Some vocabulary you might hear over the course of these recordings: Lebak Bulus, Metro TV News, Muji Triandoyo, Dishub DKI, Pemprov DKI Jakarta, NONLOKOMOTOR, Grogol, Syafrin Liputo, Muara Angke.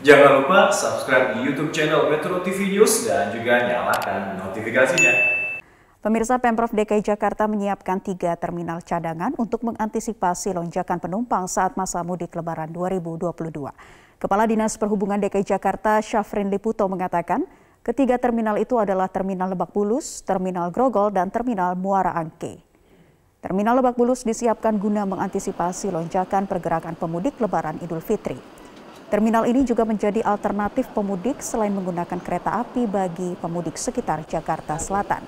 Jangan lupa subscribe di YouTube channel Metro TV News dan juga nyalakan notifikasinya. Pemirsa, Pemprov DKI Jakarta menyiapkan 3 terminal cadangan untuk mengantisipasi lonjakan penumpang saat masa mudik Lebaran 2022. Kepala Dinas Perhubungan DKI Jakarta, Syafrin Liputo, mengatakan ketiga terminal itu adalah Terminal Lebak Bulus, Terminal Grogol, dan Terminal Muara Angke. Terminal Lebak Bulus disiapkan guna mengantisipasi lonjakan pergerakan pemudik Lebaran Idul Fitri. Terminal ini juga menjadi alternatif pemudik selain menggunakan kereta api bagi pemudik sekitar Jakarta Selatan.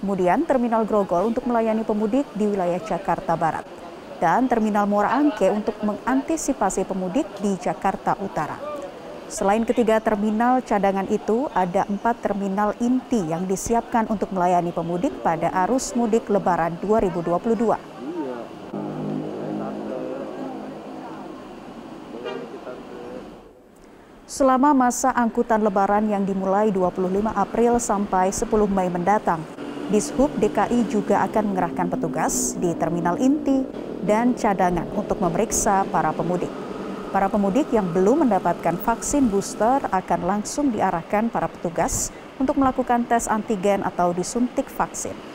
Kemudian Terminal Grogol untuk melayani pemudik di wilayah Jakarta Barat. Dan Terminal Muara Angke untuk mengantisipasi pemudik di Jakarta Utara. Selain ketiga terminal cadangan itu, ada 4 terminal inti yang disiapkan untuk melayani pemudik pada arus mudik Lebaran 2022. Selama masa angkutan Lebaran yang dimulai 25 April sampai 10 Mei mendatang, Dishub DKI juga akan mengerahkan petugas di terminal inti dan cadangan untuk memeriksa para pemudik. Para pemudik yang belum mendapatkan vaksin booster akan langsung diarahkan para petugas untuk melakukan tes antigen atau disuntik vaksin.